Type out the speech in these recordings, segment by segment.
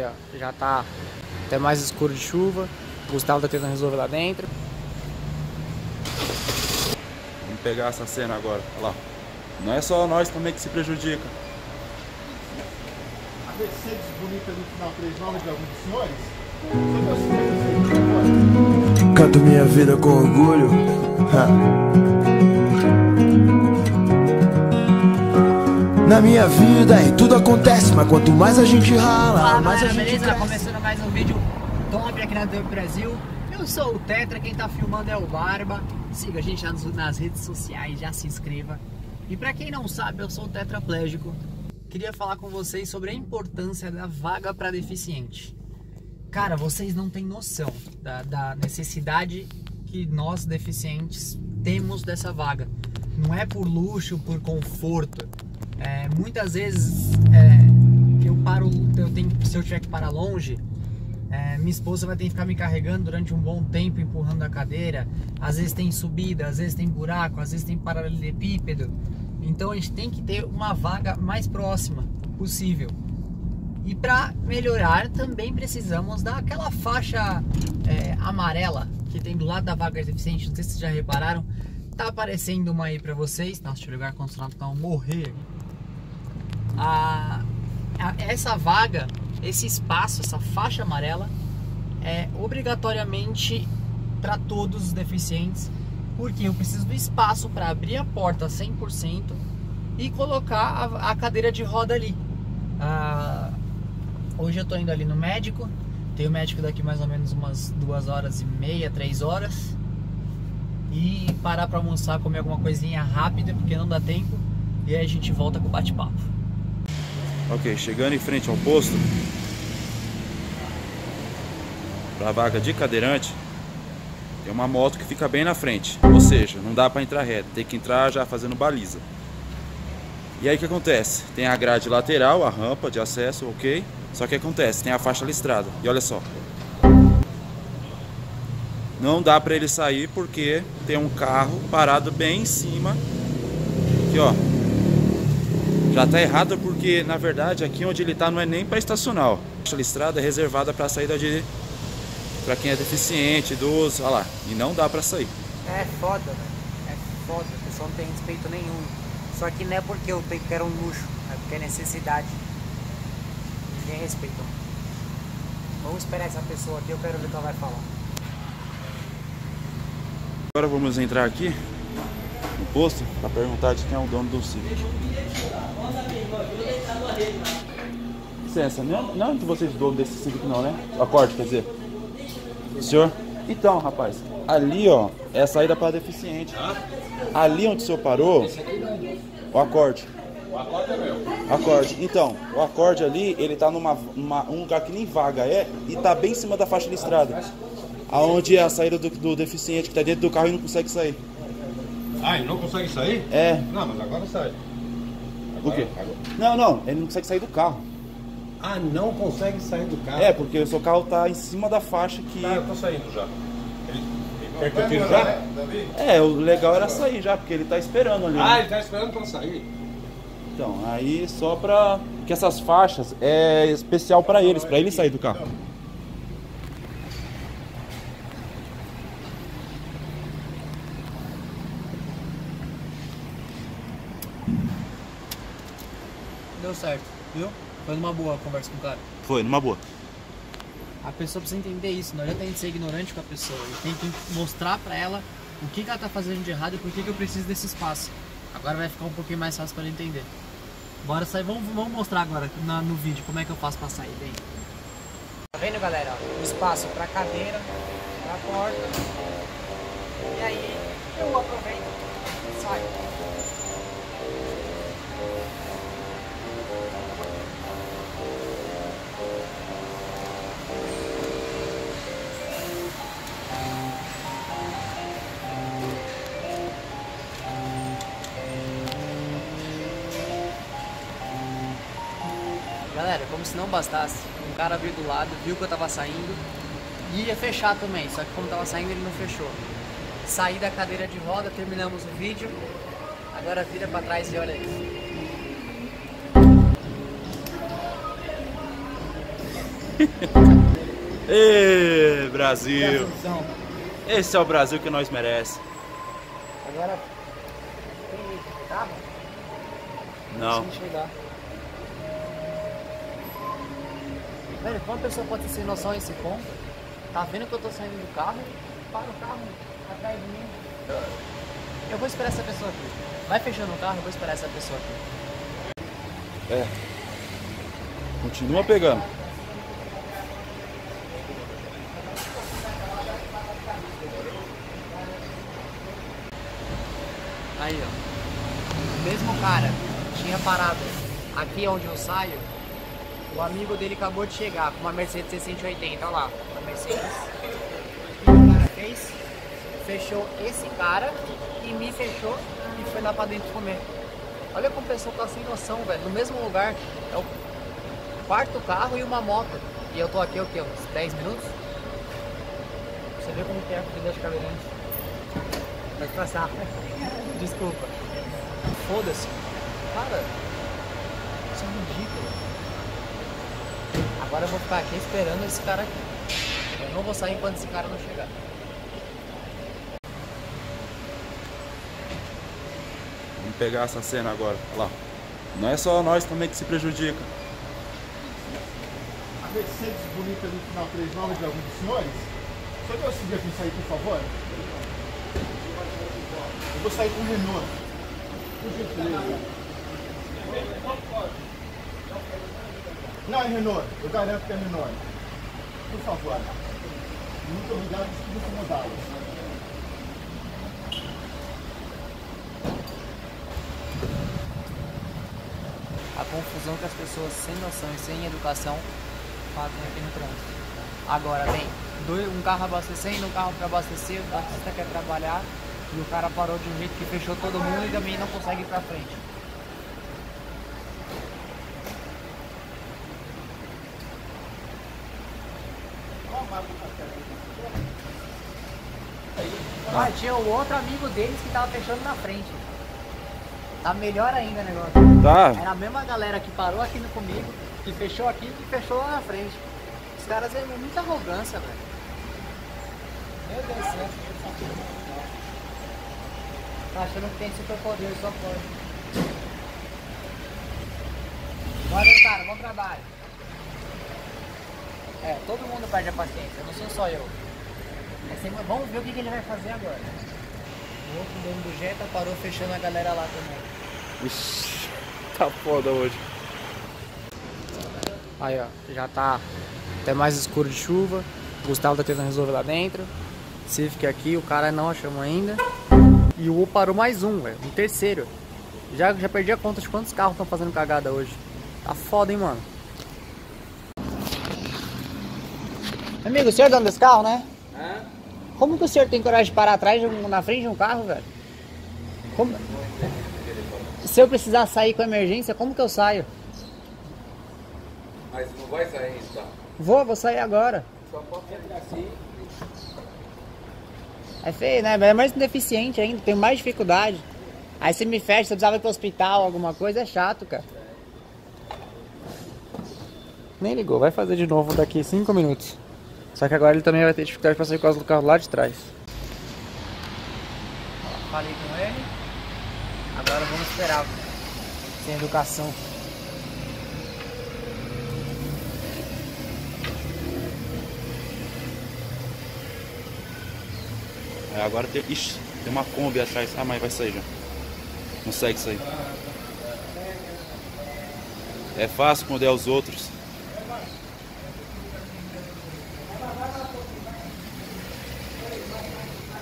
Aí, ó, já tá até mais escuro de chuva. O Gustavo tá tentando resolver lá dentro. Vamos pegar essa cena agora. Olha lá. Não é só nós também que se prejudica. A Mercedes bonita no final 3 nomes de alguns dos senhores? Canto minha vida com orgulho. Na minha vida e tudo acontece, mas quanto mais a gente rala, mais a gente beleza? Cresce. Começando mais um vídeo top aqui na TV Brasil. Eu sou o Tetra, quem tá filmando é o Barba. Siga a gente nas redes sociais, já se inscreva. E pra quem não sabe, eu sou o Tetraplégico. Queria falar com vocês sobre a importância da vaga pra deficiente. Cara, vocês não têm noção da necessidade que nós deficientes temos dessa vaga. Não é por luxo, por conforto. Muitas vezes se eu tiver que parar longe, minha esposa vai ter que ficar me carregando durante um bom tempo, empurrando a cadeira. Às vezes tem subida, às vezes tem buraco, às vezes tem paralelepípedo. Então a gente tem que ter uma vaga mais próxima possível. E para melhorar também precisamos daquela faixa amarela que tem do lado da vaga de deficiente. Não sei se vocês já repararam, tá aparecendo uma aí para vocês. Nossa, deixa eu ligar o condicionado para não morrer. Essa vaga, esse espaço, essa faixa amarela é obrigatoriamente para todos os deficientes, porque eu preciso do espaço para abrir a porta 100% e colocar a cadeira de roda ali. Hoje eu tô indo ali no médico, tem o médico daqui mais ou menos umas 2h30, 3 horas, e parar para almoçar, comer alguma coisinha rápida porque não dá tempo, e aí a gente volta com o bate-papo. Ok, chegando em frente ao posto para a vaga de cadeirante, tem uma moto que fica bem na frente, ou seja, não dá para entrar reto, tem que entrar já fazendo baliza. E aí o que acontece? Tem a grade lateral, a rampa de acesso, ok? Só que acontece, tem a faixa listrada, e olha só, não dá para ele sair porque tem um carro parado bem em cima, aqui ó. Já tá errado porque, na verdade, aqui onde ele tá não é nem para estacionar. A listrada é reservada para saída de... para quem é deficiente, idoso, olha lá. E não dá para sair. É foda, velho. É foda. O pessoal não tem respeito nenhum. Só que não é porque eu quero um luxo. É porque é necessidade. Ninguém respeita. Vamos esperar essa pessoa aqui. Eu quero ver o que ela vai falar. Agora vamos entrar aqui no posto para perguntar de quem é o dono do sítio. Licença, não é vocês dono desse sítio não, né? Acorde, quer dizer. Senhor? Então, rapaz, ali ó, é a saída para deficiente. Ali onde o senhor parou, o acorde. O acorde é meu. Acorde. Então, o acorde ali, ele tá num lugar que nem vaga é, e tá bem em cima da faixa listrada. Aonde é a saída do deficiente que tá dentro do carro e não consegue sair. Ah, ele não consegue sair? É. Não, mas agora sai. Agora, o quê? Agora. Não, ele não consegue sair do carro. Ah, não consegue sair do carro? É, porque o seu carro tá em cima da faixa que... Tá, eu tô saindo já. Quer que eu tire já? Né? O legal era sair já, porque ele tá esperando ali. Ah, né? Ele tá esperando pra sair. Então, aí só pra... Porque essas faixas é especial pra eles, pra ele sair do carro. Deu certo, viu? Foi numa boa a conversa com o cara. Foi, numa boa. A pessoa precisa entender isso, não adianta a gente ser ignorante com a pessoa. A gente tem que mostrar pra ela o que ela tá fazendo de errado e por que eu preciso desse espaço. Agora vai ficar um pouquinho mais fácil pra ela entender. Bora sair, vamos mostrar agora no vídeo como é que eu faço pra sair daí. Tá vendo, galera? O espaço pra cadeira, pra porta. E aí eu aproveito e saio. Galera, como se não bastasse, um cara veio do lado, viu que eu tava saindo e ia fechar também, só que como tava saindo ele não fechou. Saí da cadeira de roda, terminamos o vídeo, agora vira pra trás e olha isso. Ê, Brasil! Esse é o Brasil que nós merecemos. Agora, tem carro? Não. Velho, quantas pessoas podem ter sem noção esse ponto? Tá vendo que eu tô saindo do carro? Para o carro atrás de mim. Eu vou esperar essa pessoa aqui. Vai fechando o carro, eu vou esperar essa pessoa aqui. É. Continua pegando. Aí, ó. O mesmo cara tinha parado aqui onde eu saio. O amigo dele acabou de chegar com uma Mercedes 680, olha lá, uma Mercedes. O que o cara fez? Fechou esse cara e me fechou e foi lá pra dentro comer. Olha como o pessoal tá sem noção, velho. No mesmo lugar, é o quarto carro e uma moto. E eu tô aqui, o que, uns 10 minutos? Você vê como que é a comida de cadeirante. Pode passar. Desculpa. Foda-se. Cara, isso é ridículo. Agora eu vou ficar aqui esperando esse cara aqui. Eu não vou sair enquanto esse cara não chegar. Vamos pegar essa cena agora. Olha lá. Não é só nós também que se prejudica. A Mercedes bonita do final 39 de alguns dos senhores? Só que eu seguir aqui sair, por favor? Eu vou sair com o Renault. Por gentileza. Não é Renault. Eu garanto que é Renault. Por favor. Muito obrigado por incomodá-los. A confusão que as pessoas sem noção e sem educação fazem aqui no trânsito. Agora, bem, um carro abastecendo, um carro para abastecer, o taxista quer trabalhar. E o cara parou de um jeito que fechou todo mundo e também não consegue ir pra frente. Ah, tinha o outro amigo deles que tava fechando na frente. Tá melhor ainda o negócio. Tá. Era a mesma galera que parou aqui comigo, que fechou aqui e fechou lá na frente. Os caras têm muita arrogância, velho. Meu Deus do céu. Tá achando que tem superpoder, só pode. Valeu, cara, bom trabalho. É, todo mundo perde a paciência, não sou só eu. Vamos ver o que ele vai fazer agora. O outro dono do Jetta parou fechando a galera lá também. Ixi, tá foda hoje. Aí, ó, já tá até mais escuro de chuva. O Gustavo tá tentando resolver lá dentro. Se fica aqui, o cara não achamos ainda. E o U parou mais um, velho. Um terceiro. Já perdi a conta de quantos carros estão fazendo cagada hoje. Tá foda, hein, mano. Amigo, o senhor é dono desse carro, né? Hã? Como que o senhor tem coragem de parar atrás, na frente de um carro, velho? Como? Se eu precisar sair com emergência, como que eu saio? Mas não vai sair isso, tá? Vou sair agora. Só pode ficar assim. É feio, né? É mais deficiente ainda, tenho mais dificuldade. Aí você me fecha, você precisava ir pro hospital, alguma coisa, é chato, cara. Nem ligou, vai fazer de novo daqui 5 minutos. Só que agora ele também vai ter dificuldade pra sair por causa do carro lá de trás. Falei com ele. Agora vamos esperar. Sem educação. É, agora tem... Ixi, tem uma Kombi atrás. Ah, mas vai sair já. Consegue sair. É fácil quando é os outros.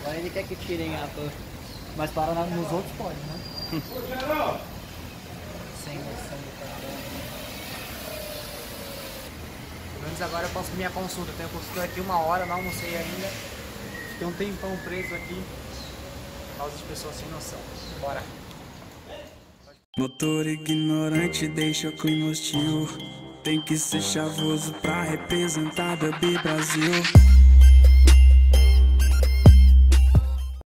Agora ele quer que tirem a torre. Mas parar nos outros pode, né? Sem noção do carro. Pelo menos agora eu posso minha consulta. Eu tenho consulta aqui 1 hora, não almocei ainda. Tem um tempão preso aqui por causa de pessoas sem noção. Bora. Motor ignorante deixa o clima hostil. Tem que ser chavoso pra representar TV Brasil.